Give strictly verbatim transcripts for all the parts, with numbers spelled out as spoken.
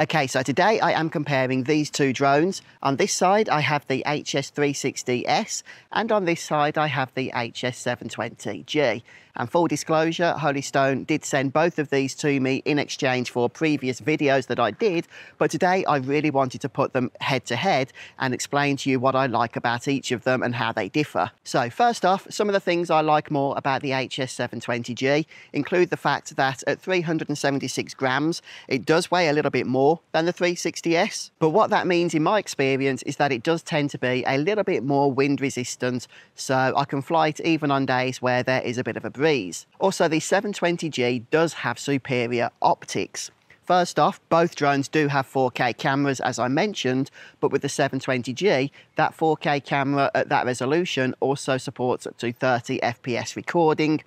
Okay, so today I am comparing these two drones. On this side I have the H S three sixty S and on this side I have the H S seven twenty G. And full disclosure, Holy Stone did send both of these to me in exchange for previous videos that I did, but today I really wanted to put them head to head and explain to you what I like about each of them and how they differ. So first off, some of the things I like more about the H S seven twenty G include the fact that at three hundred seventy-six grams, it does weigh a little bit more than the three sixty S, but what that means in my experience is that it does tend to be a little bit more wind resistant, so I can fly it even on days where there is a bit of a breeze. Also, the seven twenty G does have superior optics. First off, both drones do have four K cameras, as I mentioned, but with the seven twenty G, that four K camera at that resolution also supports up to thirty F P S recording,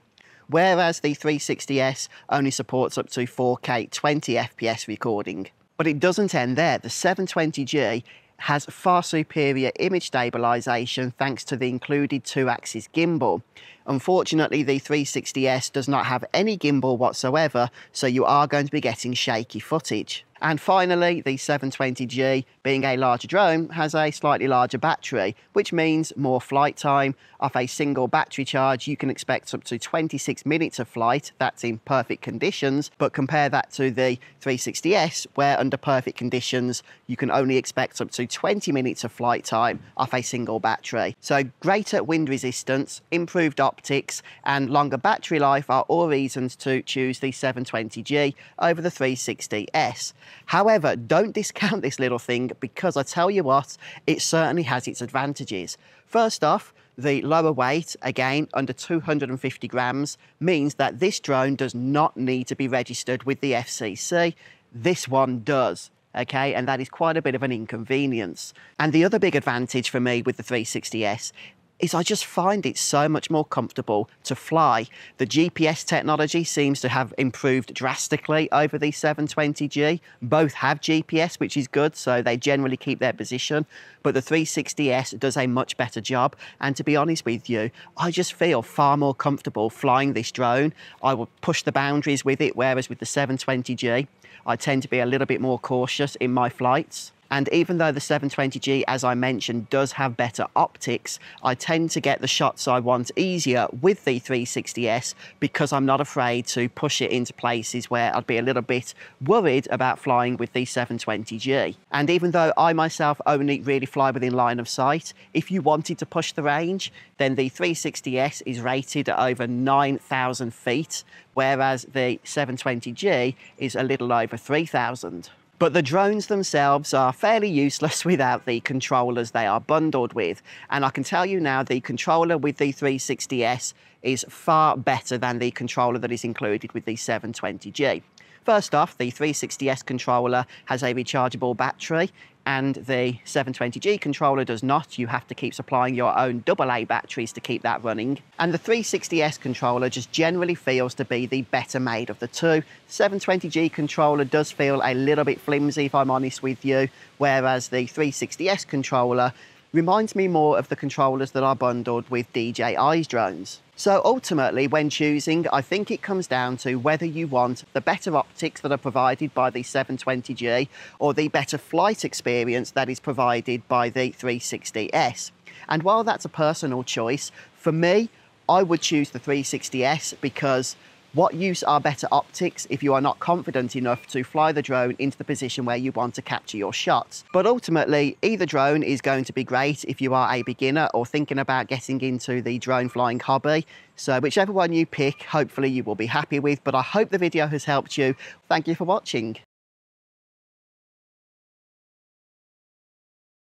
whereas the three sixty S only supports up to four K twenty F P S recording. But it doesn't end there. The seven twenty G has far superior image stabilization thanks to the included two-axis gimbal. Unfortunately, the three sixty S does not have any gimbal whatsoever, so you are going to be getting shaky footage. And finally, the seven twenty G, being a larger drone, has a slightly larger battery, which means more flight time. Off a single battery charge, you can expect up to twenty-six minutes of flight. That's in perfect conditions, but compare that to the three sixty S, where under perfect conditions, you can only expect up to twenty minutes of flight time off a single battery. So greater wind resistance, improved optics, and longer battery life are all reasons to choose the seven twenty G over the three sixty S. However, don't discount this little thing because I tell you what, it certainly has its advantages. First off, the lower weight, again under two hundred fifty grams, means that this drone does not need to be registered with the F C C. This one does. Okay, and that is quite a bit of an inconvenience. And the other big advantage for me with the three sixty S is I just find it so much more comfortable to fly. The G P S technology seems to have improved drastically over the seven twenty G. Both have G P S, which is good, so they generally keep their position, but the three sixty S does a much better job. And to be honest with you, I just feel far more comfortable flying this drone. I will push the boundaries with it, whereas with the seven twenty G, I tend to be a little bit more cautious in my flights. And even though the seven twenty G, as I mentioned, does have better optics, I tend to get the shots I want easier with the three sixty S because I'm not afraid to push it into places where I'd be a little bit worried about flying with the seven twenty G. And even though I myself only really fly within line of sight, if you wanted to push the range, then the three sixty S is rated at over nine thousand feet, whereas the seven twenty G is a little over three thousand. But the drones themselves are fairly useless without the controllers they are bundled with. And I can tell you now, the controller with the three sixty S is far better than the controller that is included with the seven twenty G. First off, the three sixty S controller has a rechargeable battery and the seven twenty G controller does not. You have to keep supplying your own double A batteries to keep that running. And the three sixty S controller just generally feels to be the better made of the two. seven twenty G controller does feel a little bit flimsy, if I'm honest with you, whereas the three sixty S controller reminds me more of the controllers that are bundled with D J I's drones. So ultimately, when choosing, I think it comes down to whether you want the better optics that are provided by the seven twenty G or the better flight experience that is provided by the three sixty S. And while that's a personal choice, for me, I would choose the three sixty S because what use are better optics if you are not confident enough to fly the drone into the position where you want to capture your shots? But ultimately, either drone is going to be great if you are a beginner or thinking about getting into the drone flying hobby. So whichever one you pick, hopefully you will be happy with. But I hope the video has helped you. Thank you for watching.